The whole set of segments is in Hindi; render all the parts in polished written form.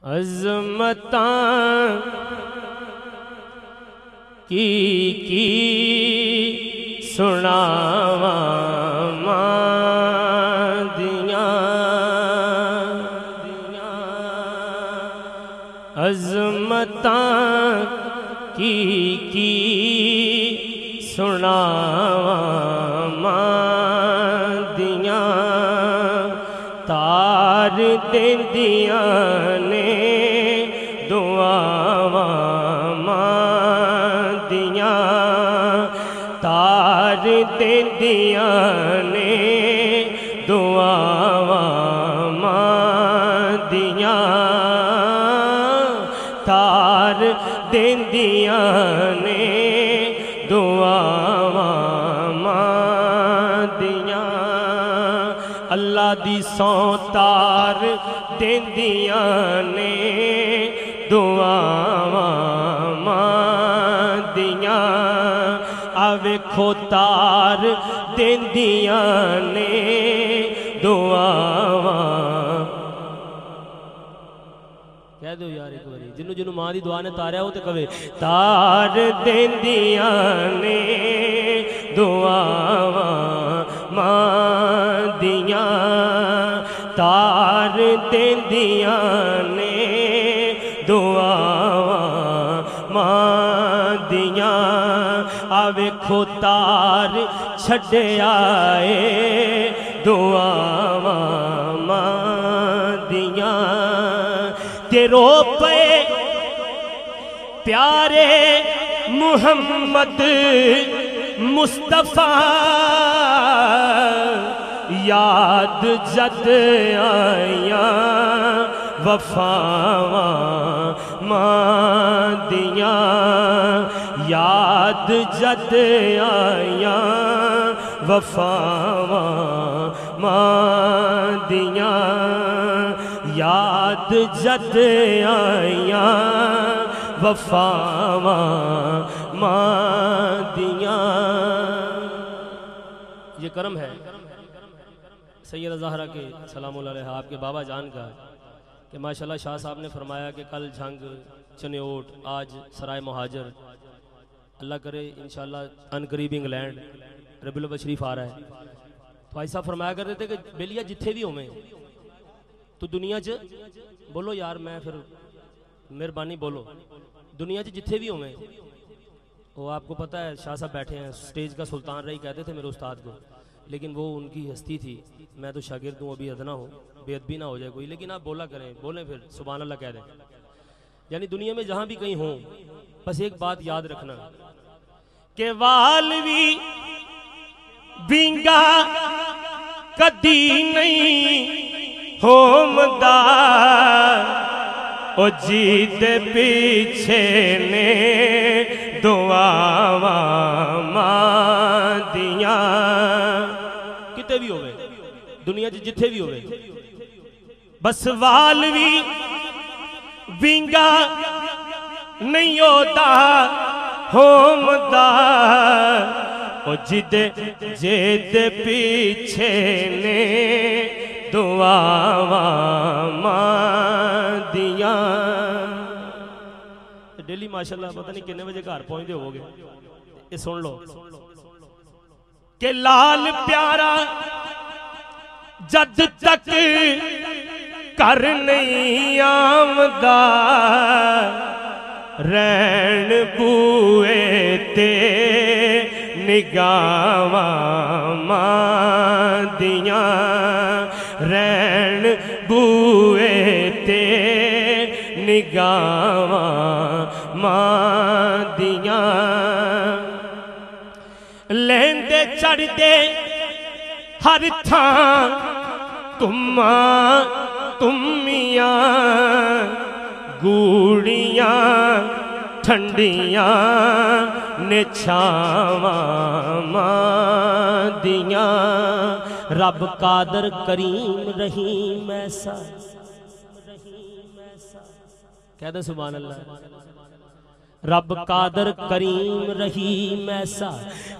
अज़मतां की सुनावा मादियाँ अज़मतां की सुनावा मादियाँ तार देंदियाँ ने दिया ने दुआवा मादिया तार दिया ने दुआवा मादिया अल्लाह दी सौ तार दिया ने दुआवा मादिया आवेखो तार देंदियाँ ने दुआवां कह दो यार एक बारी जिन्हों जिन्हों माँ दी दुआ ने तारा हो तो कवे तार देंदियाँ ने दुआवां माँ दिया तार देंदियाँ ने दुआवां माँ दिया आवेखो तार छड़ आए दुआवा मादियाँ तेरो पे प्यारे मुहम्मद मुस्तफ़ा याद जद आया वफावा मादियाँ याद जद आया वफावा मादियाँ याद जद आया वफावा मादियाँ ये कर्म है सैयदा ज़हरा के सलामुल्लाह अलैहा आपके बाबा जान का कि माशाल्लाह शाह साहब ने फरमाया कि कल झंग चन्योट आज सराय महाजर अल्लाह करे इंशाल्लाह अनकरीब इंग्लैंड रबीउल अव्वल शरीफ आ रहा है तो ऐसा फरमाया करते थे कि बेलिया जिथे भी होवें तो दुनिया च बोलो यार मैं फिर मेहरबानी बोलो दुनिया च जिथे भी होवें वो आपको पता है शाह साहब बैठे हैं स्टेज का सुल्तान रही कहते थे मेरे उस्ताद को लेकिन वो उनकी हस्ती थी मैं तो शागिर्द हूँ अभी अदना हो बेअदबी ना हो जाए कोई लेकिन आप बोला करें बोलें फिर सुभान अल्लाह कह रहे यानी दुनिया में जहाँ भी कहीं हो बस एक बात याद रखना के वालवी बिंगा कदी नहीं होमदा ओ जीत पीछे ने दुआवा मादिया किते भी होवे दुनिया जिथे भी होवे बस वालवी विंगा नहीं होता होमदा ओ जिदे जेद पीछे ने दुआवा मादिया डेली माशाल्लाह पता नहीं कितने बजे घर पहुंचते होगे ये सुन लो के लाल प्यारा जद तक कर नहीं आमदा रैन बुए ते निगावा मादियाँ रैन बुए ते निगावा मादियाँ लेंदे चढ़ते हर थान तुमा तुमिया गूड़िया ठंडिया ने छावा मादिया रब कादर करीम रहीम ऐसा कह दो सुभान अल्लाह रब कादर करीम रहीम, ऐसा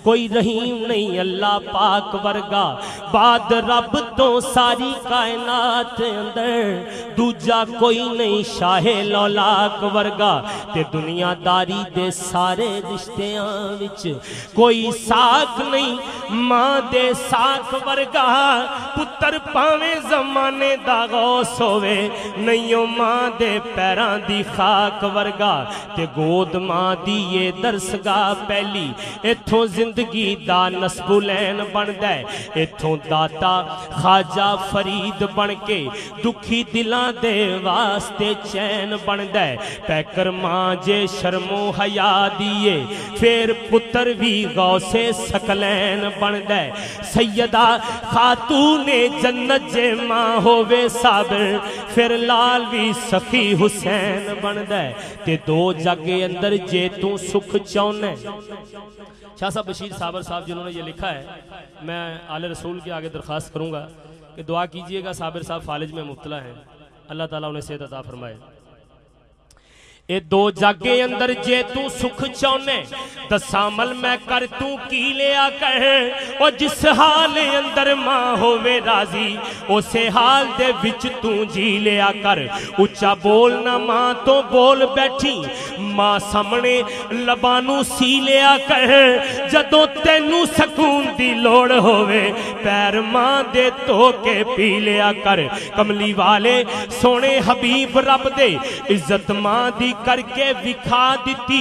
कोई रहीम नहीं अल्लाह पाक वर्गा। बाद रब तो सारी कायनात अंदर दूजा कोई नहीं शाहे लौलाक वर्गा। ते दुनियादारी दे सारे रिश्तियां विच कोई साख नहीं मां दे साख वर्गा। पुत्तर पावे जमाने दा गौस होवे नहीं ओ मां दे पैरां दी खाक वर्गा। ते गोद मां दी ये दरसगाह पहली, इथों जिंदगी दा नस्बुलैन बनदा है। इथों दाता खाजा फरीद बन के दुखी दिलां दे वास्ते चैन बनदा है। पैकर मां जे शर्मो हया दिए फिर पुत्र भी गौसे सकलैन बनदा है। सैयदा खातूने जन्नत जे मां होवे साबिर फिर लाल भी सखी हुसैन बनदा है। ते दो जग अंदर जे तू सुख चाहना। शाह साहब बशीर साबर साहब जिन्होंने ये लिखा है, मैं आले रसूल के आगे दरख्वास्त करूँगा कि दुआ कीजिएगा। साबिर साहब फालिज में मुब्तला हैं, अल्लाह ताला उन्हें सेहत अता फरमाए। ए दो जागे अंदर जे तू सुख चाहने दसामल मैं कर तू की लिया कह। और जिस हाल अंदर मां होवे राजी उसे हाल दे विच तू जी लिया कर। उच्चा बोल ना मां तो बोल बैठी मां सामने लबानू सी लिया कह। जदों तेनू सकून दी लोड़ होवे पैर मां दे धो के पी लिया कर। कमली वाले सोने हबीब रब दे इज्जत मां दी करके विखा दिती।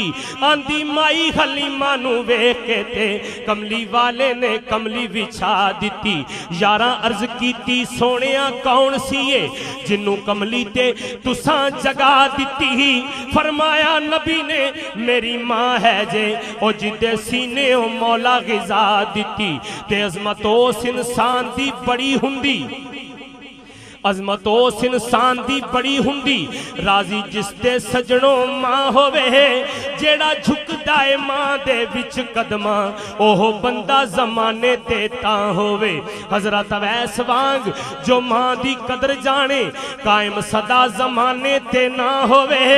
आंधी माई हलीमा नू वेख के ते कमली वाले ने कमली विछा दिती। यारा अर्ज कीती सोनिया कौन सी है जिन्नू कमली ते तुसां जगा दिती ही। फरमाया नबी ने मेरी माँ है जे ओ जिदे सीने ओ मौला गिजा दिती। ते अजमत उस इंसान दी बड़ी हुंदी, अजमत उस इंसान दी बड़ी हुंदी। राजी जिसते सजनों मां होवे जेड़ा झुकदा है मां दे विच कदमा ओह बंदा जमाने ते तां होवे। हजरत अवैस वांग जो मां दी कदर जाने कायम सदा जमाने ते ना होवे।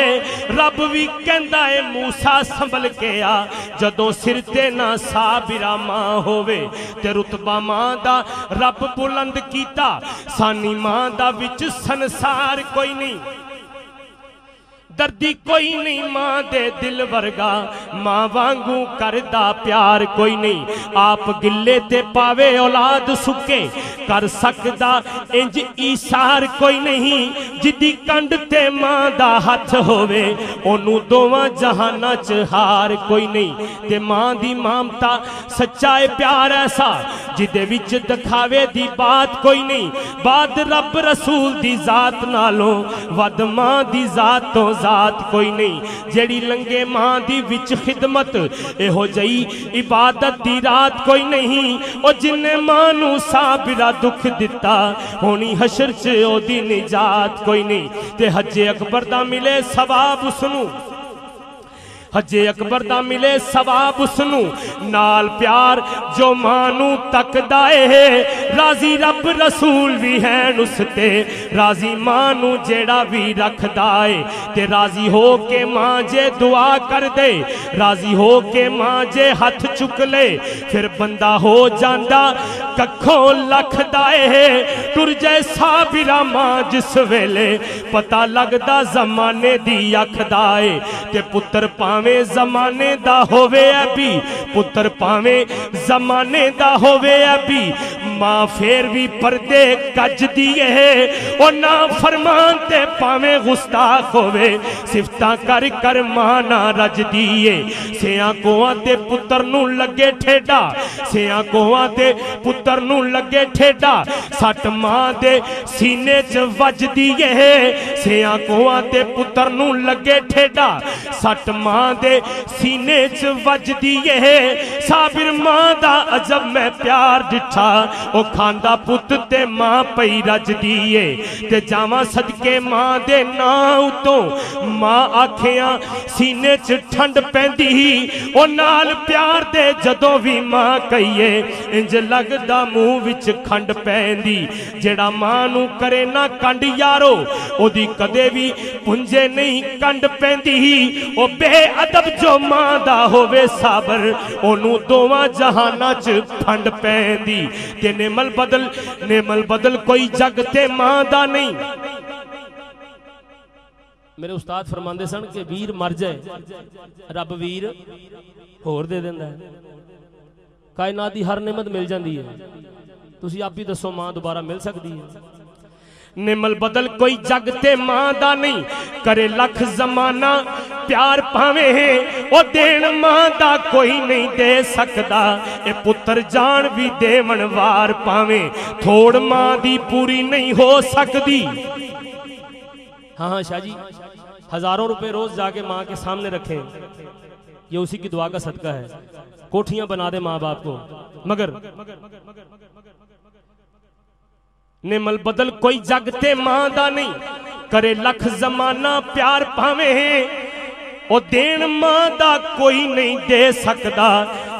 रब भी कहंदा है मूसा संभल के आ जदों सिर ते ना साबिरा मां होवे। ते रुतबा मां दा रब बुलंद कीता सानी मां दा विच संसार कोई नहीं, दर्दी कोई नहीं मां दे दिल वर्गा। मां वांगू करदा प्यार कोई नहीं, आप गिले ते पावे औलाद सुके कर सकदा इंज ईसार कोई नहीं। जिदी कंड ते मां दा हथ होवे ओनू दोवां जहाना च हार कोई नहीं। ते मां दी ममता सच्चा है प्यार ऐसा जिदे विच दिखावे दी बात कोई नहीं। बाद रब रसूल दी जात नालों वद मां दी जात तो जात कोई नहीं। जेड़ी लंगे मां दी विच खिदमत एहो जई इबादत दी रात कोई नहीं। और जिन्ने मां नू साबिरा दुख दिता होनी हशर च ओदी निजात कोई नहीं। ते हज्जे अकबर दा मिले सवाब उसनू, हजे अकबर दा मिले सवाब उसनू। नाल प्यार जो मानू तकदा है राजी रब रसूल भी हैन उसते राजी मानू जेड़ा भी रखदा है। ते राजी हो के मां जे दुआ कर दे राजी हो के मां जे हथ चुक ले फिर बंदा हो जांदा कखों लखदा है। टुर जाए साबिरा मां जिस वेले पता लगदा जमाने दी आखदा है। ते पुत्र पां भावें जमाने दा होवे अभी पुत्र भावें जमाने दा होवे अभी मां फेर भी पर्दे कज दिए और ना फरमान ते भावें गुस्ताख होवे सिफतां कर कर मां ना रज दिए। सियां कोआं ते पुत्र नू लगे ठेडा, सियां कोआं ते पुत्र नू लगे ठेडा। सट मां दे सीने च वजदी है सियां कोआं ते पुत्र नू लगे ठेडा। सट मां दे सीने च वजदी है साबिर मां दा अजब मैं प्यार दिठा। ओ खांदा पुत ते मां पई रजदी ए ते जावां सदके मां दे नां उतों। मां आखियां सीने च ठंड पैंदी ओ नाल प्यार दे जदों वी मां कहिए इंज लगदा मूंह विच खंड पैंदी। जेड़ा मां नूं करे ना कंड यारो ओदी कदे वी पुंजे नहीं कंड पैंदी। ओ बेअदब जो मां दा होवे साबर ओनू दोवां जहाना च फंड पैंदी। ते नेमल बदल कोई जग ते मां दा नहीं। मेरे उस्ताद फरमांदे सन कि वीर मर जाए रब वीर होर दे देंदा है। कायनात दी हर नेमत मिल जाती है, तुसीं आप ही दसो मां दोबारा मिल सकती है? निमल बदल कोई जगते मां दा नहीं। करे लख जमाना प्यार पावे है ओ देन मां दा कोई नहीं दे सकदा। ए पुत्र जान भी देवन वार पावे थोड़ मां दी पूरी नहीं हो सकदी। हाँ हाँ शाह जी, हजारों रुपए रोज जाके मां के सामने रखें, ये उसी की दुआ का सदका है। कोठियां बना दे माँ बाप को, मगर निमल बदल कोई जगते मां दा नहीं। करे लख जमाना प्यार पावे है ओ देन मां दा कोई नहीं दे सकदा।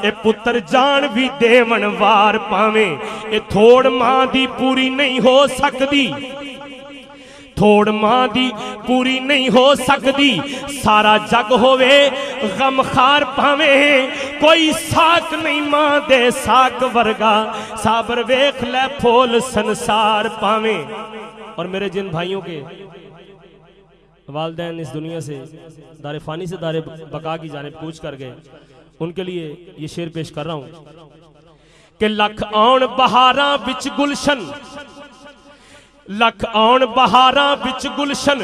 ए पुत्र जान भी देवन वार पावे ए थोड़ मां दी पूरी नहीं हो सकदी, थोड़ मां दी पूरी नहीं हो सकदी। सारा जग होवे गमखार पावे कोई साक नहीं मां दे साक वर्गा। साबर वेख ले फूल संसार पावे। और मेरे जिन भाइयों के वालदैन इस दुनिया से दारे फानी से दारे बका की जानिब कूच कर गए, उनके लिए ये शेर पेश कर रहा हूँ कि लख आउण बहारा बिच गुलशन, लख आउण बहारा बिच गुलशन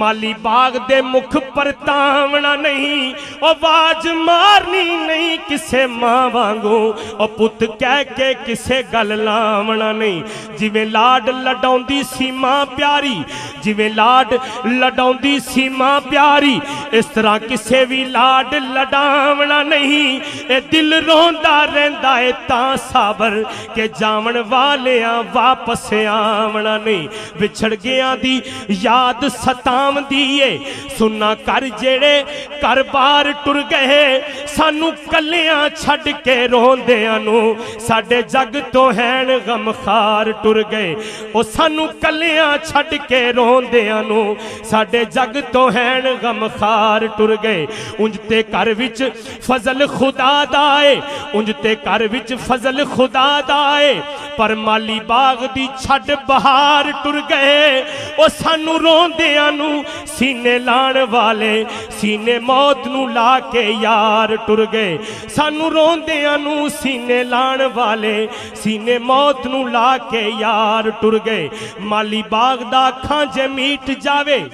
माली बाग दे मुख परतावना नहीं। आवाज मारनी नहीं किसे मां वांगू ओ पुत कह के किसे गल लावना नहीं। जिवें लाड लडाउंदी सी मां प्यारी, जिवें लाड लडाउंदी सी मां प्यारी इस तरह किसे भी लाड लडावना नहीं। ए दिल रोंदा रहिंदा ए तां साबर के जावण वालेयां वापस आवना नहीं। बिछड़ गया दी याद सताम दिए सुना कर जेड़े घर बार टुर गए सानू कलियां छड़ के रोंदियां नू साडे जग तो हैन गमखार टुर गए। ओ सानू कलियां छड़ के रोंदियां नू साडे जग तो हैन गमखार टुर गए। उंज ते घर विच फजल खुदा दा ए, उंज ते घर विच फजल खुदा दा ए पर माली बाग दी छड़ बहार टुर गए। ओ सानू रोंदियां नू सीने लाण वाले सीने मौत नू ला के यार टुर गए। सानू रोंदियां नू सीने लाण वाले सीने मौत नू ला के यार टुर गए। माली बाग दा खां जे मीट जावे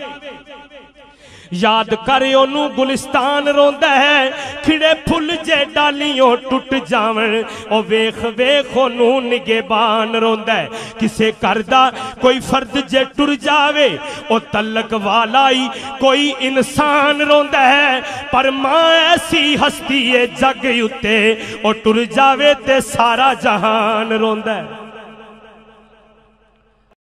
याद कर ओनू गुलिस्तान रोंदा है। खिड़े फुल जे डालियों टुट जावन ओ वेख वेख ओनू निगेबान रोंदा है। किसे करदा कोई फर्द जे टुर जावे ओ तलक वाला ही कोई इंसान रोंदा है। पर मां ऐसी हस्ती है जग उत्ते ओ टुर जावे ते सारा जहान रोंदा है।